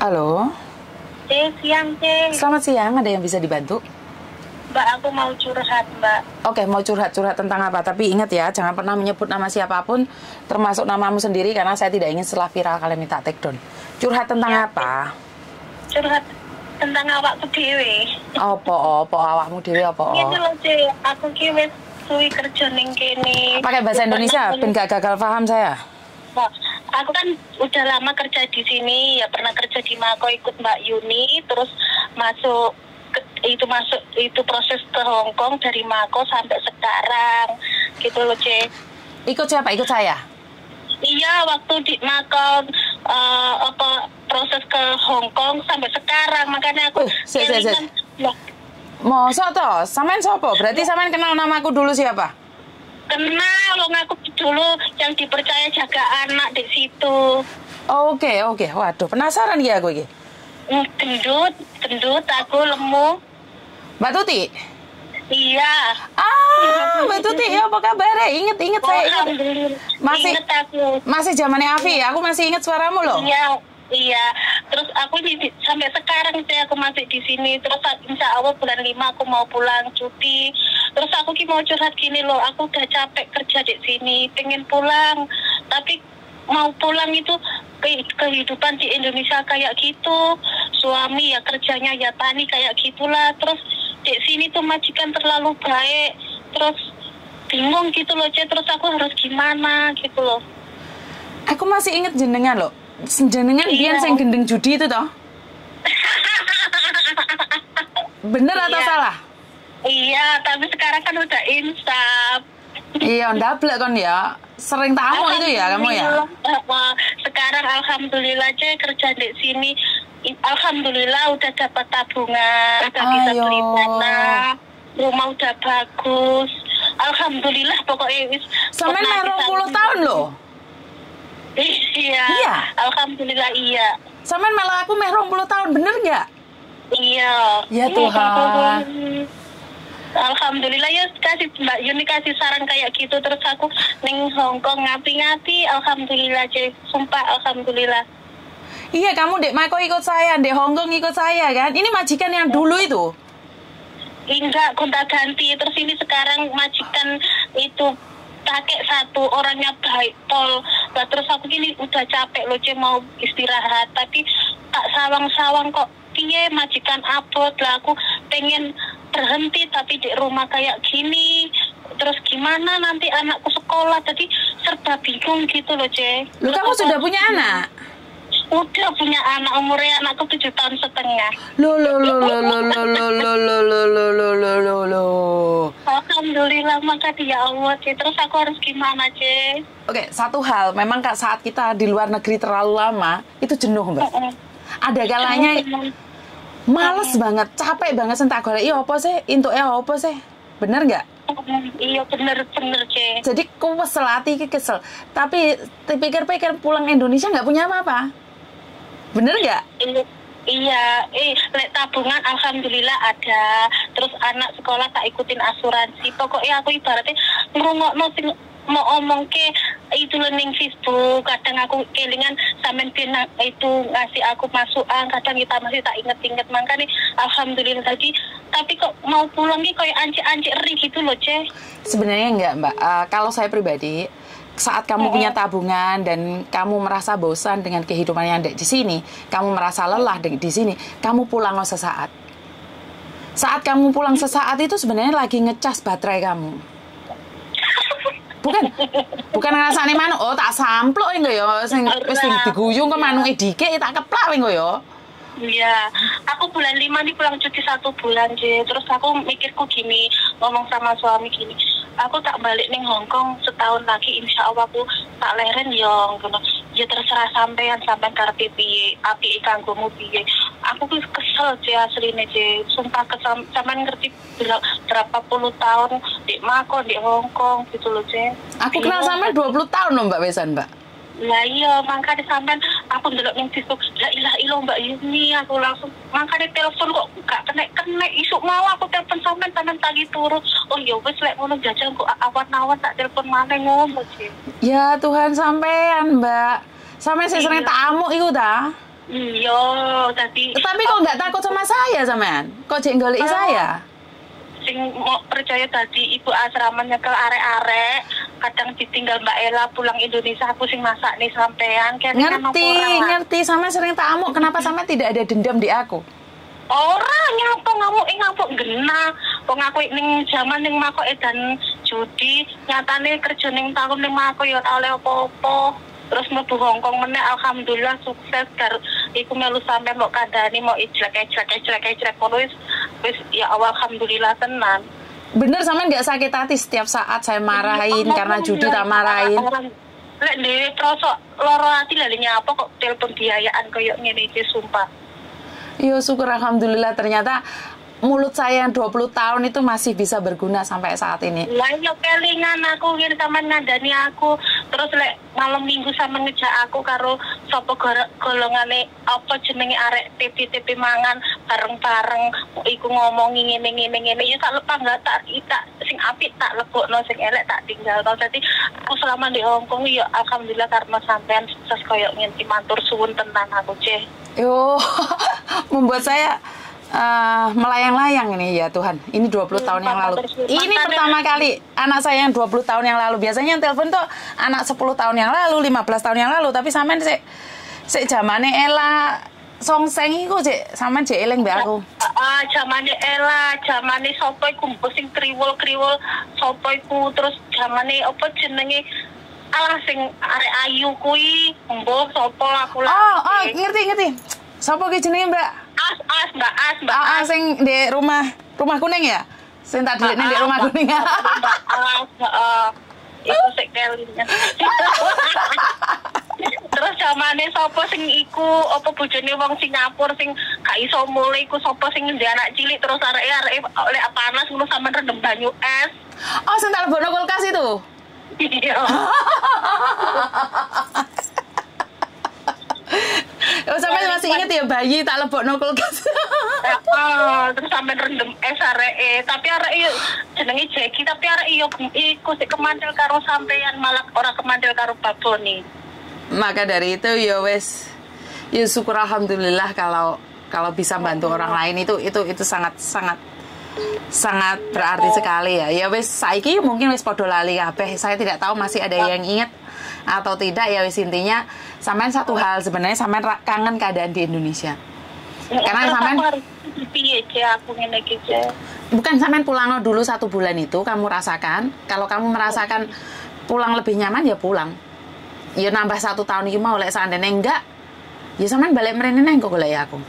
Halo. Cik, siang, Cik. Selamat siang, ada yang bisa dibantu? Mbak, aku mau curhat, Mbak. Oke, mau curhat-curhat tentang apa? Tapi ingat ya, jangan pernah menyebut nama siapapun, termasuk namamu sendiri, karena saya tidak ingin setelah viral kalian minta take down. Curhat tentang ya, apa? Curhat tentang awakku dewe. Apa awakmu dewe apa? Gitu loh, Cik. Aku kiwe suwi kerja ning kene. Pakai bahasa Indonesia, ben gak gagal paham saya. Mbak, aku kan udah lama kerja di sini, ya pernah kerja di Mako ikut Mbak Yuni, terus masuk proses ke Hong Kong dari Mako sampai sekarang gitu loh, Ce. Ikut siapa? Ikut saya? Iya, waktu di Mako proses ke Hong Kong sampai sekarang, makanya aku kelingan. Mosok to, sampean sapa? Berarti sampean kenal namaku dulu siapa? Kenal, wong aku dulu yang dipercaya jaga anak di situ. Oke. Waduh, penasaran ya aku iki. Gendut, aku lemu. Mbak Tuti? Iya. Mbak Tuti, ya apa kabar? Ingat saya. Masih inget aku. Masih zamannya Afi, aku masih ingat suaramu loh. Iya. Terus aku ini sampai sekarang saya aku masih di sini. Terus insya Allah bulan 5 aku mau pulang cuti. Terus aku mau curhat gini loh, aku udah capek kerja di sini, pengen pulang. Tapi mau pulang itu kehidupan di Indonesia kayak gitu, suami ya kerjanya ya tani kayak gitulah, terus di sini tuh majikan terlalu baik, terus bingung gitu loh, Ce. Terus aku harus gimana gitu loh. Aku masih inget jenengan loh, jenengan biyen sing gendeng judi itu toh. Bener atau salah? Iya, tapi sekarang kan udah insaf. Iya, ndablek kan ya. Sering tamu itu ya kamu ya. Sekarang alhamdulillah aja kerja di sini. Alhamdulillah udah dapat tabungan, udah bisa beli tanah, rumah udah bagus. Alhamdulillah pokoknya wis. Sampeyan meh 20 tahun loh. Iya. Alhamdulillah iya. Sampeyan malah aku meh 20 tahun, bener nggak? Iya. Ya Tuhan. Alhamdulillah ya, kasih Mbak Yuni kasih saran kayak gitu, terus aku ning Hongkong ngapi-ngapi, alhamdulillah, Ce. Sumpah alhamdulillah. Iya, kamu Dek Mako ikut saya, Dek Hongkong ikut saya kan. Ini majikan yang dulu itu. Enggak, gonta-ganti. Terus ini sekarang majikan itu kakek satu, orangnya baik pol. Nah, terus aku gini udah capek loh, Ce, mau istirahat, tapi tak sawang-sawang kok. Piye majikan abot lah, aku pengen berhenti tapi di rumah kayak gini, terus gimana nanti anakku sekolah, jadi serba bingung gitu loh, Ce. Loh, kamu sudah punya anak? Udah punya anak, umurnya anakku 7,5 tahun. Alhamdulillah, makasih ya Allah, Ce. Terus aku harus gimana, Ce? Oke, satu hal, memang Kak, saat kita di luar negeri terlalu lama itu jenuh, Mbak. Ada kalanya males banget, capek banget sentak golek. Iya apa sih? Intuke apa sih? Bener nggak? Iya bener, Ce. Jadi kesel ati iki kesel. Tapi pikir-pikir pulang Indonesia nggak punya apa-apa. Bener nggak? Iya, tabungan alhamdulillah ada. Terus anak sekolah tak ikutin asuransi. Pokoknya aku ibaratnya ngrungokno sing mau omong ke itu learning Facebook, kadang aku kelingan sampean pinang itu ngasih aku masukan, kadang kita masih tak inget-inget, makanya alhamdulillah tadi. Tapi kok mau pulang nih kayak anci-anci ri gitu loh, Ce. Sebenarnya enggak, Mbak. Kalau saya pribadi, saat kamu punya tabungan dan kamu merasa bosan dengan kehidupan yang ada di sini, kamu merasa lelah di sini, kamu pulang sesaat. Saat kamu pulang sesaat itu sebenarnya lagi ngecas baterai kamu. Bukan ngrasane manuk, tak sampluk engko ya sing wis diguyung ke manuke dikek tak keplak engko ya. Iya, aku bulan 5 nih pulang cuti 1 bulan, Je. Terus aku mikirku gini, ngomong sama suami gini, aku tak balik ning Hongkong setahun lagi, insya Allah aku tak leren yo ngono. Ya terserah sampean karepe piye, apike kanggomu piye. Aku wis kesel, Je, asline, Je. Sumpah kesel, sampean ngerti berapa puluh tahun di Mako, di Hongkong gitu loh, Ce. Aku kenal sampean 20 tahun loh, Mbak Wesan, Mbak. Lah iya, makanya sampean aku ndelok ning Facebook, la ilah ilo Mbak Yuni, aku langsung makanya telepon kok gak kena isuk mau aku telepon sampean tenan tagi turu. Oh ya wis lek ngono jajang kok awan-awan tak telepon maneh ngono, Ce. Ya Tuhan sampean, Mbak. Sampean sing sering tak amuk iku ta? Iya, tadi. Tapi kok nggak takut sama saya, sampean? Kok jek goleki saya? Sing mau percaya tadi ibu asrama nyekel arek-arek, kadang ditinggal Mbak Ella pulang Indonesia, aku sing masak nih sampean. Ngerti, sama sering tak amuk. Kenapa sama tidak ada dendam di aku? Orang ngamuk genah. Kok aku ning jaman ning mako edan judi, nyatane kerja ning tahun ning mako ya oleh apa-apa. Terus mlebu Hongkong meneh alhamdulillah sukses karo iku melu sampe mbok kandhani mau ijlek wis ya alhamdulillah tenan. Bener sampean enggak sakit hati setiap saat saya marahin karena judi tak marahin. Lek dhewe krasa lara ati lha nyapa kok telepon biayaan koyo ngene iki sumpah. Yo syukur alhamdulillah ternyata mulut saya yang 20 tahun itu masih bisa berguna sampai saat ini. Lah yo kelingan aku ngene sampean ngandani aku terus lek malam minggu sampean ngejak aku karo sapa golongane apa jenenge arek tipi-tipi mangan bareng-bareng iku ngomongi ngene-ngene yo tak lepas enggak tak sing apik tak lebokno sing elek tak tinggalno. Dadi aku selama di Hongkong yo alhamdulillah karena sampean sukses koyo ngene matur suwun tenan aku ceh. Yo membuat saya melayang-layang ini ya Tuhan. Ini 20 tahun yang lalu. Ini pertama kali anak saya yang 20 tahun yang lalu. Biasanya yang telepon tuh anak 10 tahun yang lalu, 15 tahun yang lalu. Tapi sampean sik jamane Ella songseng iku sik sampean jek eling mbek aku. Heeh, jamane Ella, jamane sapa iku sing kriwul-kriwul sapa iku terus jamane apa jenenge alah sing arek ayu kuwi mbok sapa aku lagi. Oh, ngerti. Sapa ki jenenge Mbak? Mbak As. Sing di rumah kuning ya? Sing tak delikne di rumah kuning. Mbak As. Iku sik kelingan. Terus jamane sapa sing iku apa bojone wong Singapura sing gak iso mule iku sapa sing ndek anak cilik terus arek-arek oleh panas ngono sampean rendem banyu es. Oh, sing tak lebono kulkas itu. Iya. Oh, sampai masih inget ya bayi tak lebokno kulkas. Terus sampai rendem es areke, tapi areke yo jenenge Jeki, tapi areke yo iku sik kemandel karo sampean malah ora kemandel karo babone. Maka dari itu yo wis yo syukur alhamdulillah kalau bisa bantu orang lain itu sangat berarti sekali ya. Ya wis saiki mungkin wis padha lali kabeh. Saya tidak tahu masih ada yang inget atau tidak ya wis intinya sampean satu hal sebenarnya sampean kangen keadaan di Indonesia. Karena sampean piye aku ngene iki. Bukan sampean pulangno dulu 1 bulan itu kamu rasakan. Kalau kamu merasakan pulang lebih nyaman ya pulang. Ya nambah 1 tahun iki mau lek seandainya enggak ya sampean balik mrene nang kok golek aku.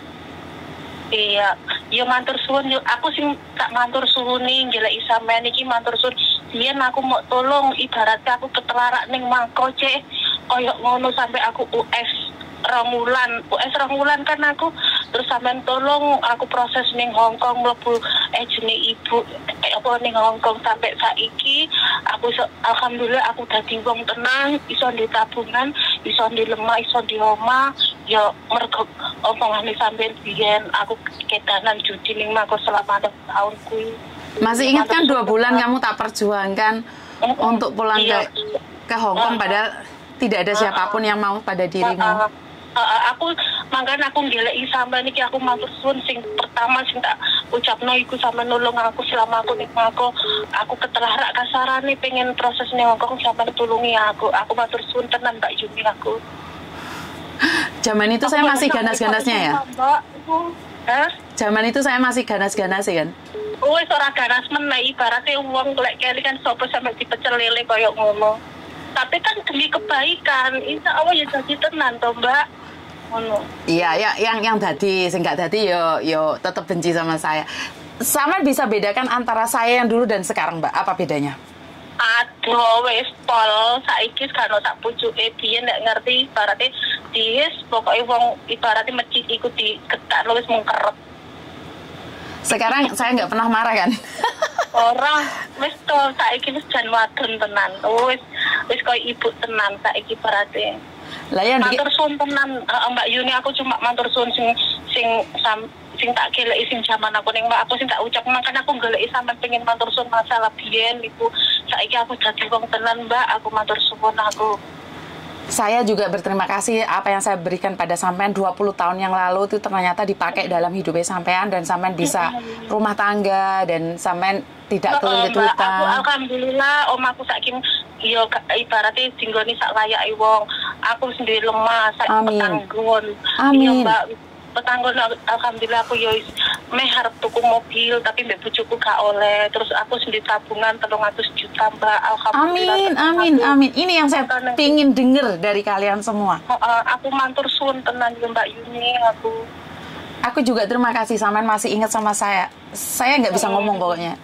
Iya, yo matur suwun yo aku sing tak matur suwun ning ngeleki sampean iki matur suwun. Biyen aku mau tolong ibaratnya aku ketelarak ning mangko cek koyo ngono sampe aku US 2 bulan kan aku terus sampean tolong aku proses ning Hongkong mlebu ajene ibu apa ning Hongkong sampe saiki aku alhamdulillah aku dadi wong tenang iso ndek tabungan iso ndek lemah iso ndek omah. Yo mergo omongane sampean biyen aku kedanan judi ning mako selama 6 tahun kuwi. Masih ingat kan 2 bulan kamu tak perjuangkan untuk pulang ke Hongkong padahal tidak ada siapapun yang mau pada dirimu. Aku mangkan aku ngeleki sampean iki aku matur suwun sing pertama sing tak ucapno iku sampean nulung aku selama aku ning mako aku ketelarak kasarane pengen proses ning Hongkong sampean tulungi aku matur suwun tenan Mbak Yuni aku. Zaman itu saya masih ganas-ganasnya ya. Zaman itu saya masih ganas-ganas ya kan. Wis ora ganas meneh ibarate wong lek kene kan sapa sampe dipecel lele koyo ngono. Tapi kan demi kebaikan, insya Allah ya dadi tenan to, Mbak. Ngono. Iya, ya yang dadi sing gak dadi yo tetep benci sama saya. Sama bisa bedakan antara saya yang dulu dan sekarang, Mbak. Apa bedanya? Aduh, wis pol saiki kan tak pucuke biyen nek ngerti ibarate diis pokoknya wong ibarate masjid iku diketak wis mung kerep. Sekarang saya nggak pernah marah kan. Orang wis tol saiki wis jan wadon tenan. Wis koyo ibu tenan saiki ibarate. Lah ya matur suwun tenan Mbak Yuni aku cuma matur suwun sing tak geleki sing jaman aku ning Mbak aku sing tak ucap makan aku goleki sampean pengen matur suwun masalah biyen iku saiki aku dadi wong tenan Mbak aku matur suwun aku. Saya juga berterima kasih apa yang saya berikan pada sampean 20 tahun yang lalu itu ternyata dipakai dalam hidupnya sampean, dan sampean bisa rumah tangga dan sampean tidak kelulit utang. Alhamdulillah om aku saking yo ibaratnya jinggoni sak layak wong. Aku sendiri lemah sak petanggon. Amin. Petanggon alhamdulillah aku yo meh harap tuku mobil tapi mbek bojoku gak oleh, terus aku sendiri tabungan 300 juta mbak, alhamdulillah. Amin amin amin, ini yang saya pingin denger dari kalian semua. Aku mantur suwun tenan mbak Yuni, aku juga terima kasih sampean masih ingat sama saya nggak bisa ngomong pokoknya.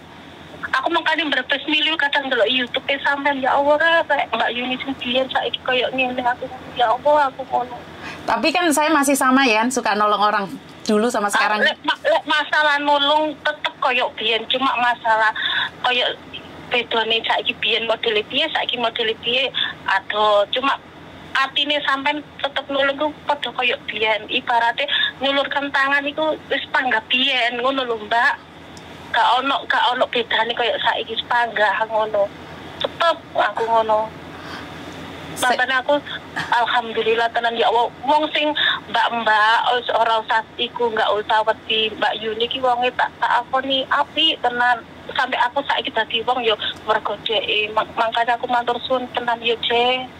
Aku makanya berpes miliu kadang delok YouTube sampean, ya Allah kayak mbak Yuni sendiri saiki koyo ngene aku, ya Allah aku ngono. Tapi kan saya masih sama ya, suka nolong orang dulu sama sekarang. Masalah nolong tetep koyok biyen, cuma masalah koyok bedone saiki biyen modele piye, saiki modele piye. Aduh, cuma atine sampean tetep nolong ku padha koyok biyen. Ibarate nyulurkan tangan iku wis panggah biyen ngono lho, Mbak. Gak ono bedane koyok saiki panggah ngono. Tetep aku ngono. Makanya aku alhamdulillah tenan ya Allah, wong sing mbak-mbak ora usah iku enggak usah wedi Mbak Yuni ki wonge tak akoni api tenan sampai aku saiki dadi wong ya mergo dhek. Makanya aku matur suwun tenan ya Jeng.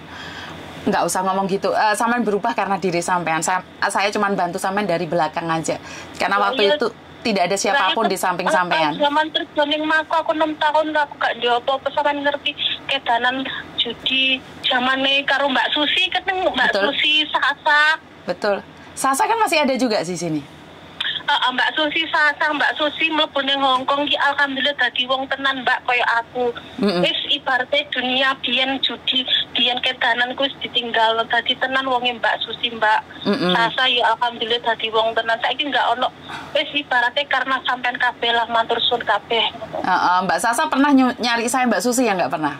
Enggak usah ngomong gitu. Sampean berubah karena diri sampean. Saya cuma bantu sampean dari belakang aja. Karena waktu itu tidak ada siapapun di samping sampean. Zaman terjoning mako aku 6 tahun aku gak njopo pesanan ngerti kedanan judi zamane karo Mbak Susi keteng Mbak Betul. Susi Sasa. Betul. Sasa kan masih ada juga di sini. Mbak Susi Sasa, Mbak Susi mlebu ning Hong Kong ki alhamdulillah dadi wong tenan Mbak koyo aku. Wis ibarate dunia biyen judi biyen kedananku ditinggal dadi tenan wonge Mbak Susi Mbak. Sasa ya alhamdulillah dadi wong tenan saiki nggak ono wis ibarate karena sampean kabeh lah matur suwun kabeh. Mbak Sasa pernah nyari saya Mbak Susi ya nggak pernah.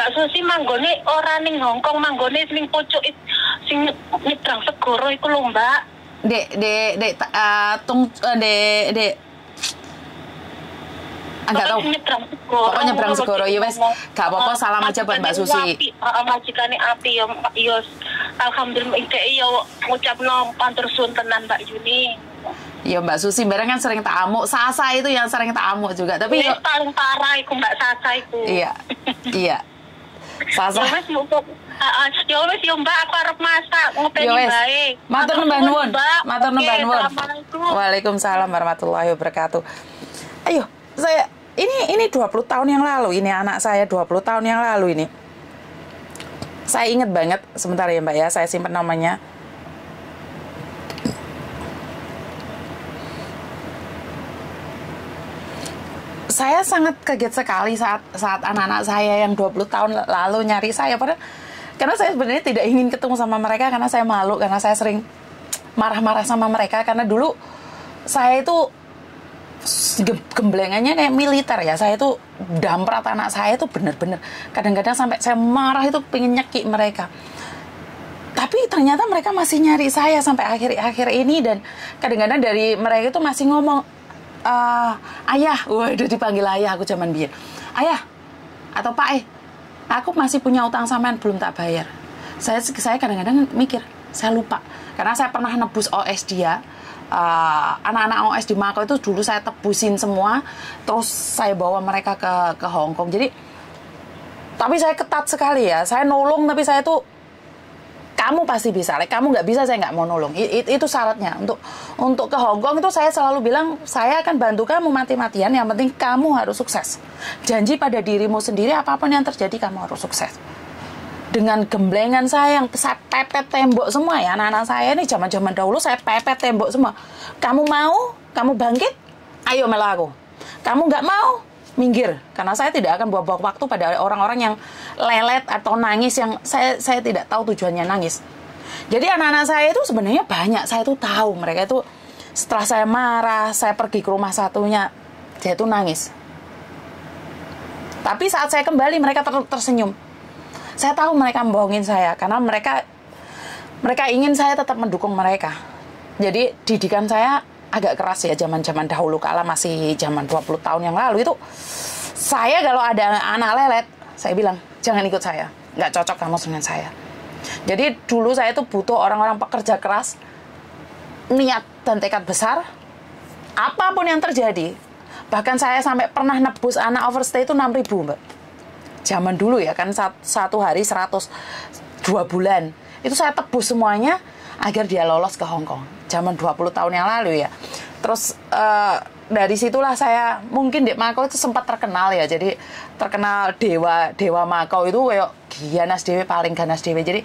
Mbak Susi manggone ora ning Hong Kong, manggone ning pucuk sing nyebrang segoro iku lho Mbak. Enggak tahu. Pokoknya nyebrang segoro ya wes. Gak apa-apa, salam aja buat Mbak Susi. Majikane api ya yo alhamdulillah iki yo ngucapno matur suwun tenan Mbak Yuni. Ya Mbak Susi bareng kan sering tak amuk, Sasa itu yang sering tak amuk juga. Tapi ya paling parah iku Mbak Sasa iku. Iya. Iya. Sasa. Ya wis yo Mbak, aku arep masak, ngopeni bae. Matur nuwun. Matur nuwun. Waalaikumsalam warahmatullahi wabarakatuh. Ayo, saya ini 20 tahun yang lalu, ini anak saya 20 tahun yang lalu ini. Saya ingat banget, sebentar ya Mbak ya, saya simpen namanya. Saya sangat kaget sekali saat anak-anak saya yang 20 tahun lalu nyari saya, padahal karena saya sebenarnya tidak ingin ketemu sama mereka karena saya malu, karena saya sering marah-marah sama mereka karena dulu saya itu gemblengannya kayak militer ya. Saya itu damprat anak saya itu bener-bener kadang-kadang sampai saya marah itu pengen nyekik mereka. Tapi ternyata mereka masih nyari saya sampai akhir-akhir ini, dan kadang-kadang dari mereka itu masih ngomong, ayah, waduh dipanggil ayah aku zaman biyen. Ayah atau Pak aku masih punya utang sampean belum tak bayar. Saya kadang-kadang mikir, saya lupa. Karena saya pernah nebus OS dia. Anak-anak OS di Makau itu dulu saya tebusin semua, terus saya bawa mereka ke Hong Kong. Jadi tapi saya ketat sekali ya. Saya nolong tapi saya tuh kamu pasti bisa. Kamu nggak bisa, saya nggak mau nolong. Itu syaratnya. Untuk ke Hong Kong itu saya selalu bilang, saya akan bantu kamu mati-matian. Yang penting kamu harus sukses. Janji pada dirimu sendiri, apapun yang terjadi kamu harus sukses. Dengan gemblengan saya yang saya pepet tembok semua ya. Anak-anak saya ini zaman-zaman dahulu saya pepet tembok semua. Kamu mau, kamu bangkit, ayo melaku. Kamu nggak mau, minggir. Karena saya tidak akan buang-buang waktu pada orang-orang yang lelet atau nangis, yang saya tidak tahu tujuannya nangis. Jadi anak-anak saya itu sebenarnya banyak, saya itu tahu mereka itu setelah saya marah, saya pergi ke rumah satunya, saya itu nangis. Tapi saat saya kembali mereka tersenyum. Saya tahu mereka membohongin saya karena mereka ingin saya tetap mendukung mereka. Jadi didikan saya agak keras ya, zaman-zaman dahulu kala masih zaman 20 tahun yang lalu itu. Saya kalau ada anak lelet, saya bilang, jangan ikut saya, nggak cocok kamu dengan saya. Jadi dulu saya itu butuh orang-orang pekerja keras, niat dan tekad besar, apapun yang terjadi. Bahkan saya sampai pernah nebus anak overstay itu 6.000, Mbak. Zaman dulu ya, kan satu hari 100, 2 bulan. Itu saya tebus semuanya agar dia lolos ke Hong Kong. Zaman 20 tahun yang lalu ya. Terus dari situlah saya mungkin di Makau itu sempat terkenal ya. Jadi terkenal dewa Makau itu kayak ganas dewe, paling ganas dewe. Jadi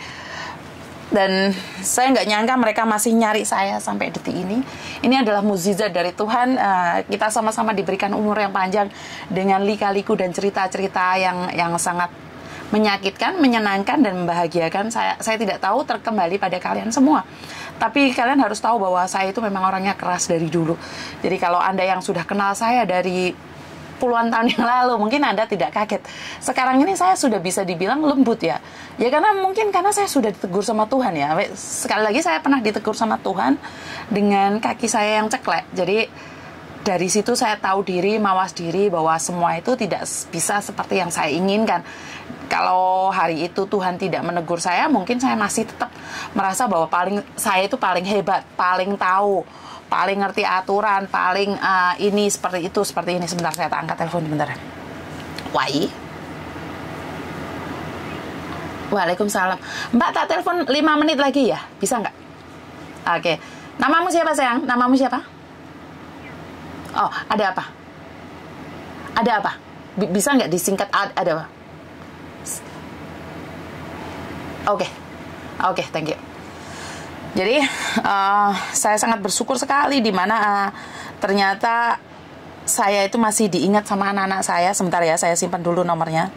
dan saya nggak nyangka mereka masih nyari saya sampai detik ini. Ini adalah mukjizat dari Tuhan. Kita sama-sama diberikan umur yang panjang dengan lika-liku dan cerita-cerita yang sangat menyakitkan, menyenangkan dan membahagiakan. Saya tidak tahu terkembali pada kalian semua. Tapi kalian harus tahu bahwa saya itu memang orangnya keras dari dulu. Jadi kalau Anda yang sudah kenal saya dari puluhan tahun yang lalu, mungkin Anda tidak kaget. Sekarang ini saya sudah bisa dibilang lembut ya. Ya karena mungkin karena saya sudah ditegur sama Tuhan ya. Sekali lagi saya pernah ditegur sama Tuhan dengan kaki saya yang ceklek. Jadi dari situ saya tahu diri, mawas diri bahwa semua itu tidak bisa seperti yang saya inginkan. Kalau hari itu Tuhan tidak menegur saya, mungkin saya masih tetap merasa bahwa saya itu paling hebat, paling tahu, paling ngerti aturan, paling ini seperti itu, seperti ini. Sebentar, saya angkat telepon sebentar. Wai. Waalaikumsalam. Mbak, tak telepon 5 menit lagi ya? Bisa nggak? Oke. Namamu siapa, sayang? Namamu siapa? Oh, ada apa? Ada apa? Bisa nggak disingkat ada apa? Oke. Oke, thank you. Jadi saya sangat bersyukur sekali di mana ternyata saya itu masih diingat sama anak-anak saya. Sebentar ya, saya simpan dulu nomornya.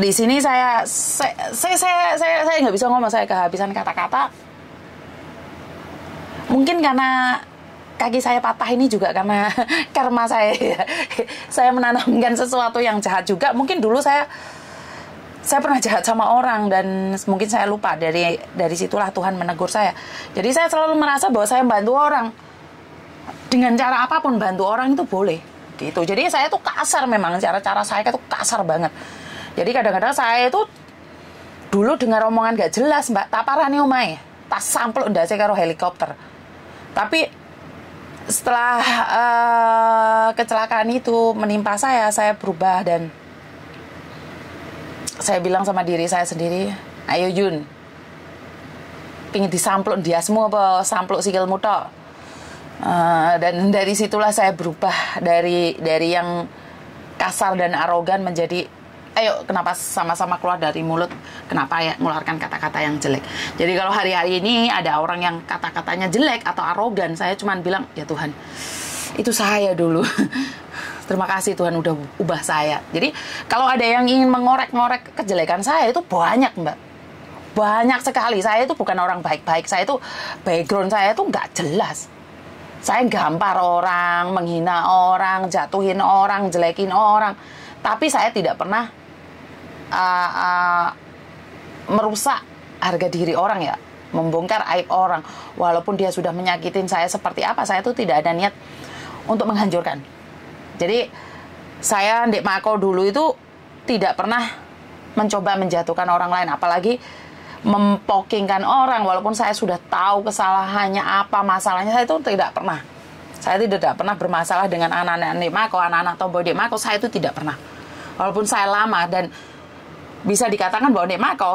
Di sini saya nggak bisa ngomong, saya kehabisan kata-kata. Mungkin karena kaki saya patah ini juga karena karma saya. Ya. Saya menanamkan sesuatu yang jahat juga. Mungkin dulu saya pernah jahat sama orang dan mungkin saya lupa. Dari situlah Tuhan menegur saya. Jadi saya selalu merasa bahwa saya bantu orang dengan cara apapun, bantu orang itu boleh gitu. Jadi saya tuh kasar, memang cara-cara saya itu kasar banget. Jadi kadang-kadang saya itu dulu dengar omongan gak jelas, Mbak, taparane omahe tas sampluk ndase karo helikopter. Tapi setelah kecelakaan itu menimpa saya berubah dan saya bilang sama diri saya sendiri, ayo Yun, pingin disampluk dia semua apa sampluk sikilmu tok? Dan dari situlah saya berubah dari yang kasar dan arogan menjadi, ayo kenapa sama-sama keluar dari mulut, kenapa ya mengeluarkan kata-kata yang jelek. Jadi kalau hari-hari ini ada orang yang kata-katanya jelek atau arogan, saya cuman bilang, ya Tuhan, itu saya dulu. Terima kasih Tuhan udah ubah saya. Jadi kalau ada yang ingin mengorek-ngorek kejelekan saya itu banyak, Mbak. Banyak sekali. Saya itu bukan orang baik-baik. Saya itu background saya itu nggak jelas. Saya gampar orang, menghina orang, jatuhin orang, jelekin orang. Tapi saya tidak pernah merusak harga diri orang ya. Membongkar aib orang. Walaupun dia sudah menyakitin saya seperti apa, saya itu tidak ada niat untuk menghancurkan. Jadi saya Ndek Mako dulu itu tidak pernah mencoba menjatuhkan orang lain, apalagi mempokingkan orang. Walaupun saya sudah tahu kesalahannya apa, masalahnya, saya itu tidak pernah. Saya tidak pernah bermasalah dengan anak-anak Ndek Mako, anak-anak tomboy Ndek Mako, saya itu tidak pernah. Walaupun saya lama dan bisa dikatakan bahwa Ndek Mako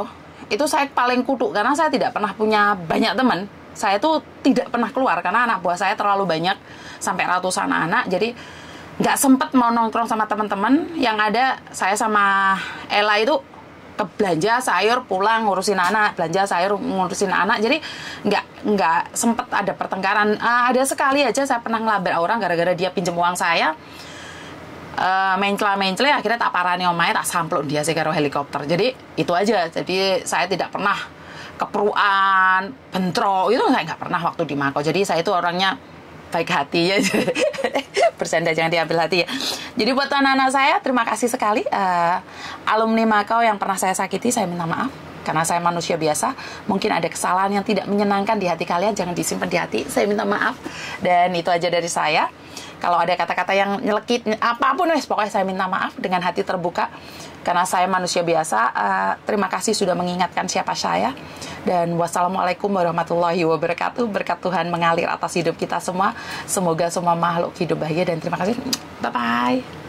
itu saya paling kutuk karena saya tidak pernah punya banyak teman. Saya itu tidak pernah keluar karena anak buah saya terlalu banyak, sampai ratusan anak. Jadi nggak sempet mau nongkrong sama teman-teman. Yang ada saya sama Ella itu ke belanja sayur, pulang ngurusin anak, belanja sayur ngurusin anak. Jadi nggak sempet ada pertengkaran. Ada sekali aja saya pernah ngelabrak orang gara-gara dia pinjem uang saya. Mencle-mencle akhirnya tak parani omahe, tak sampluk dia sih karo helikopter. Jadi itu aja. Jadi saya tidak pernah keperuan, bentrok, itu saya nggak pernah waktu di Makau. Jadi saya itu orangnya baik hati ya, bercanda jangan diambil hati ya. Jadi buat anak-anak saya, terima kasih sekali. Alumni Makau yang pernah saya sakiti, saya minta maaf. karena saya manusia biasa, mungkin ada kesalahan yang tidak menyenangkan di hati kalian, jangan disimpan di hati, saya minta maaf. Dan itu aja dari saya. Kalau ada kata-kata yang nyelekit, apapun wes, pokoknya saya minta maaf dengan hati terbuka, karena saya manusia biasa. Terima kasih sudah mengingatkan siapa saya, dan wassalamualaikum warahmatullahi wabarakatuh. Berkat Tuhan mengalir atas hidup kita semua, semoga semua makhluk hidup bahagia, dan terima kasih, bye-bye.